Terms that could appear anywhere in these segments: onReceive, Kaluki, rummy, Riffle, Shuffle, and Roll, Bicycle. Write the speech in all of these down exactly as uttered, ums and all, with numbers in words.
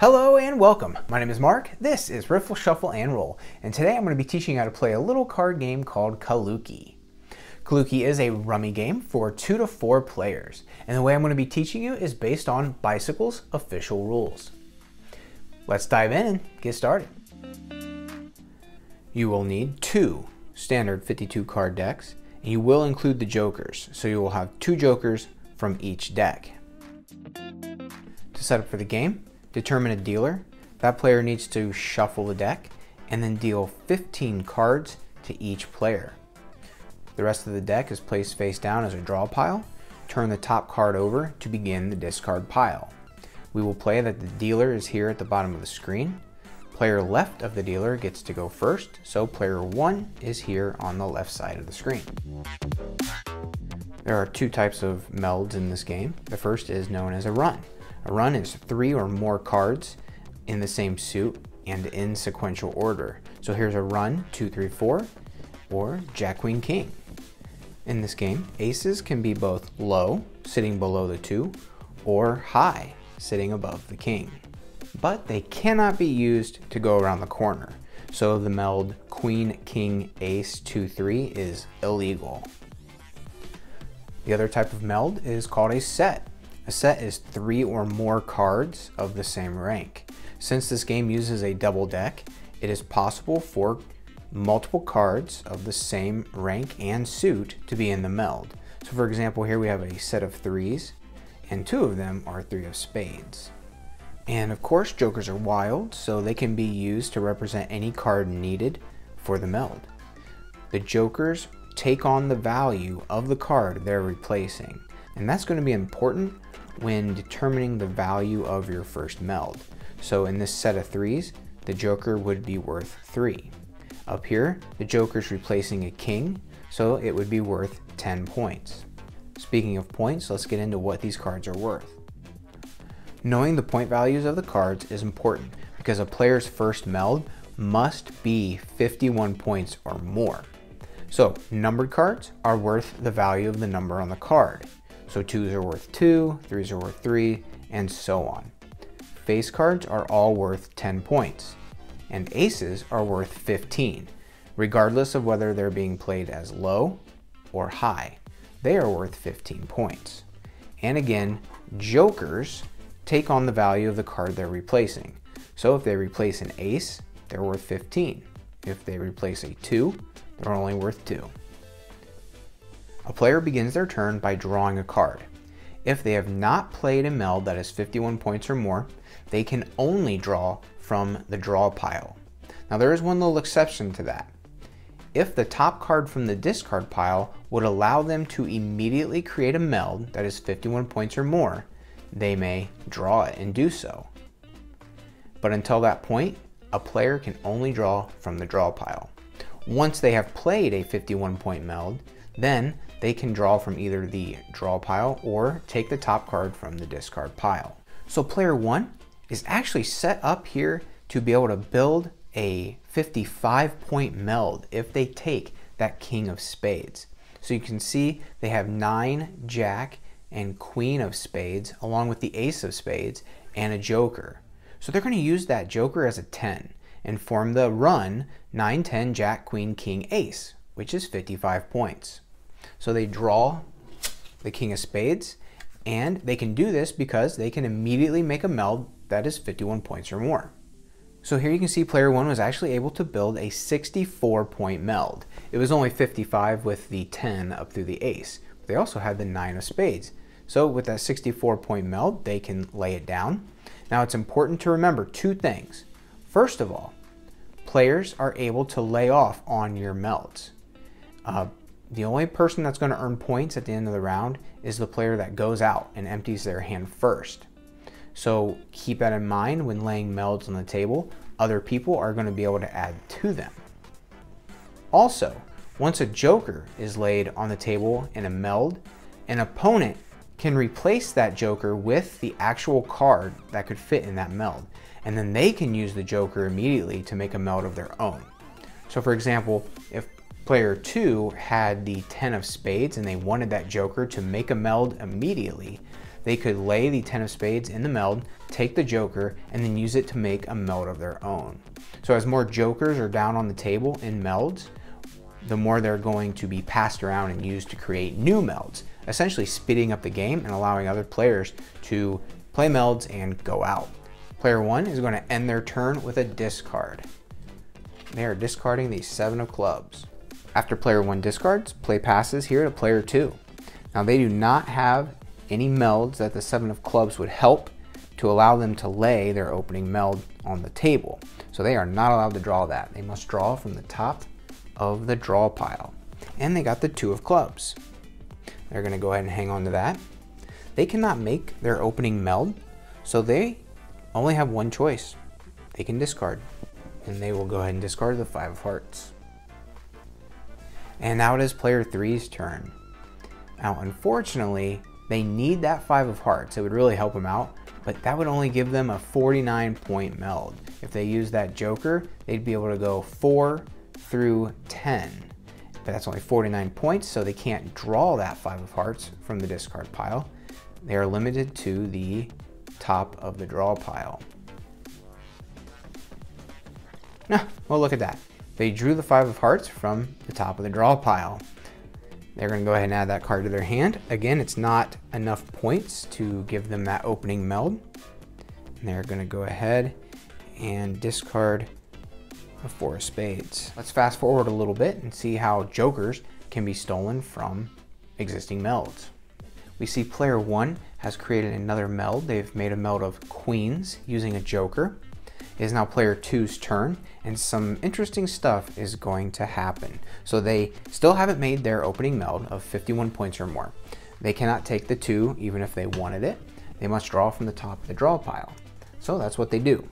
Hello and welcome. My name is Mark. This is Riffle, Shuffle, and Roll, and today I'm going to be teaching you how to play a little card game called Kaluki. Kaluki is a rummy game for two to four players, and the way I'm going to be teaching you is based on Bicycle's official rules. Let's dive in and get started. You will need two standard fifty-two card decks, and you will include the jokers, so you will have two jokers from each deck. To set up for the game, determine a dealer. That player needs to shuffle the deck and then deal fifteen cards to each player. The rest of the deck is placed face down as a draw pile. Turn the top card over to begin the discard pile. We will play that the dealer is here at the bottom of the screen. Player left of the dealer gets to go first, so player one is here on the left side of the screen. There are two types of melds in this game. The first is known as a run. A run is three or more cards in the same suit and in sequential order. So here's a run, two, three, four, or Jack, Queen, King. In this game, aces can be both low, sitting below the two, or high, sitting above the king. But they cannot be used to go around the corner. So the meld Queen, King, Ace, two, three is illegal. The other type of meld is called a set. A set is three or more cards of the same rank. Since this game uses a double deck, it is possible for multiple cards of the same rank and suit to be in the meld. So for example, here we have a set of threes, and two of them are three of spades. And of course, jokers are wild, so they can be used to represent any card needed for the meld. The jokers take on the value of the card they're replacing, and that's going to be important when determining the value of your first meld. So in this set of threes, the joker would be worth three. Up here, the joker's replacing a king, so it would be worth ten points. Speaking of points, let's get into what these cards are worth. Knowing the point values of the cards is important because a player's first meld must be fifty-one points or more. So numbered cards are worth the value of the number on the card. So twos are worth two, threes are worth three, and so on. Face cards are all worth ten points, and aces are worth fifteen, regardless of whether they're being played as low or high. They are worth fifteen points. And again, jokers take on the value of the card they're replacing. So if they replace an ace, they're worth fifteen. If they replace a two, they're only worth two. A player begins their turn by drawing a card. If they have not played a meld that is fifty-one points or more, they can only draw from the draw pile. Now there is one little exception to that. If the top card from the discard pile would allow them to immediately create a meld that is fifty-one points or more, they may draw it and do so. But until that point, a player can only draw from the draw pile. Once they have played a fifty-one point meld, then they can draw from either the draw pile or take the top card from the discard pile. So player one is actually set up here to be able to build a fifty-five point meld if they take that king of spades. So you can see they have nine, jack, and queen of spades, along with the ace of spades and a joker. So they're gonna use that joker as a ten and form the run nine, ten, jack, queen, king, ace, which is fifty-five points. So they draw the king of spades, and they can do this because they can immediately make a meld that is fifty-one points or more. So here you can see player one was actually able to build a sixty-four point meld. It was only fifty-five with the ten up through the ace, but they also had the nine of spades. So with that sixty-four point meld, they can lay it down. Now it's important to remember two things. First of all, players are able to lay off on your melds. Uh, The only person that's going to earn points at the end of the round is the player that goes out and empties their hand first. So keep that in mind when laying melds on the table. Other people are going to be able to add to them. Also, once a joker is laid on the table in a meld, an opponent can replace that joker with the actual card that could fit in that meld. And then they can use the joker immediately to make a meld of their own. So for example, if player two had the ten of spades and they wanted that joker to make a meld immediately, they could lay the ten of spades in the meld, take the joker, and then use it to make a meld of their own. So as more jokers are down on the table in melds, the more they're going to be passed around and used to create new melds, essentially speeding up the game and allowing other players to play melds and go out. Player one is going to end their turn with a discard. They are discarding the seven of clubs. After player one discards, play passes here to player two. Now they do not have any melds that the seven of clubs would help to allow them to lay their opening meld on the table. So they are not allowed to draw that. They must draw from the top of the draw pile. And they got the two of clubs. They're going to go ahead and hang on to that. They cannot make their opening meld, so they only have one choice. They can discard, and they will go ahead and discard the five of hearts. And now it is player three's turn. Now, unfortunately, they need that five of hearts. It would really help them out, but that would only give them a forty-nine point meld. If they use that joker, they'd be able to go four through ten, but that's only forty-nine points, so they can't draw that five of hearts from the discard pile. They are limited to the top of the draw pile. No, well, look at that. They drew the five of hearts from the top of the draw pile. They're going to go ahead and add that card to their hand. Again, it's not enough points to give them that opening meld. And they're going to go ahead and discard a four of spades. Let's fast forward a little bit and see how jokers can be stolen from existing melds. We see player one has created another meld. They've made a meld of queens using a joker. It is now player two's turn, and some interesting stuff is going to happen. So they still haven't made their opening meld of fifty-one points or more. They cannot take the two even if they wanted it. They must draw from the top of the draw pile. So that's what they do.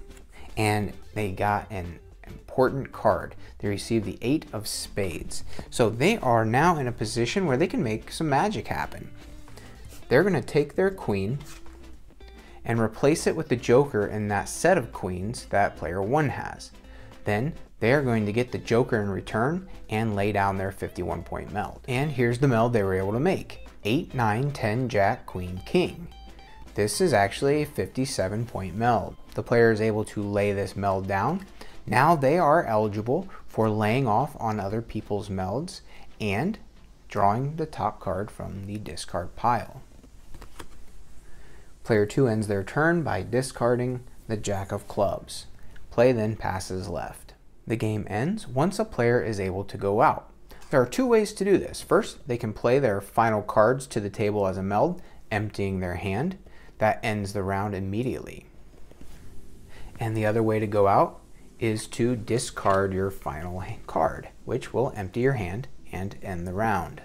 And they got an important card. They received the eight of spades. So they are now in a position where they can make some magic happen. They're going to take their queen and replace it with the joker in that set of queens that player one has. Then they are going to get the joker in return and lay down their fifty-one point meld. And here's the meld they were able to make. eight, nine, ten, jack, queen, king. This is actually a fifty-seven point meld. The player is able to lay this meld down. Now they are eligible for laying off on other people's melds and drawing the top card from the discard pile. Player two ends their turn by discarding the jack of clubs. Play then passes left. The game ends once a player is able to go out. There are two ways to do this. First, they can play their final cards to the table as a meld, emptying their hand. That ends the round immediately. And the other way to go out is to discard your final card, which will empty your hand and end the round.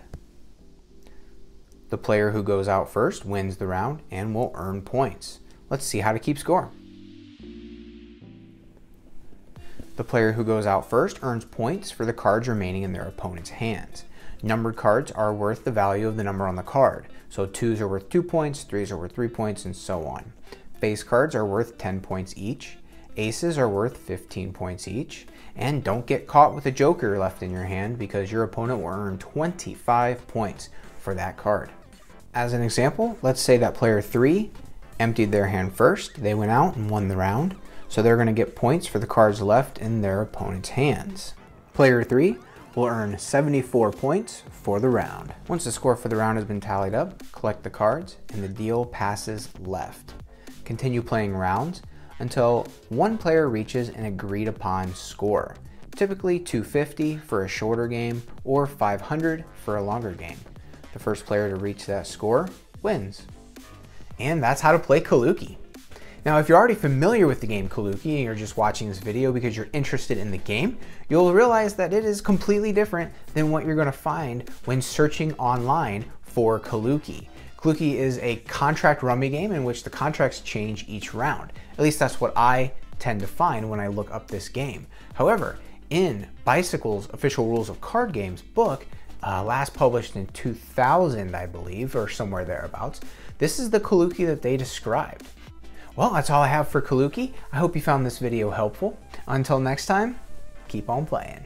The player who goes out first wins the round and will earn points. Let's see how to keep score. The player who goes out first earns points for the cards remaining in their opponent's hands. Numbered cards are worth the value of the number on the card. So twos are worth two points, threes are worth three points, and so on. Face cards are worth ten points each. Aces are worth fifteen points each. And don't get caught with a joker left in your hand, because your opponent will earn twenty-five points for that card. As an example, let's say that player three emptied their hand first. They went out and won the round, so they're going to get points for the cards left in their opponent's hands. Player three will earn seventy-four points for the round. Once the score for the round has been tallied up, collect the cards, and the deal passes left. Continue playing rounds until one player reaches an agreed upon score, typically two fifty for a shorter game or five hundred for a longer game. The first player to reach that score wins. And that's how to play Kaluki. Now, if you're already familiar with the game Kaluki and you're just watching this video because you're interested in the game, you'll realize that it is completely different than what you're going to find when searching online for Kaluki. Kaluki is a contract rummy game in which the contracts change each round. At least that's what I tend to find when I look up this game. However, in Bicycle's Official Rules of Card Games book, Uh, last published in two thousand, I believe, or somewhere thereabouts. This is the Kaluki that they described. Well, that's all I have for Kaluki. I hope you found this video helpful. Until next time, keep on playing.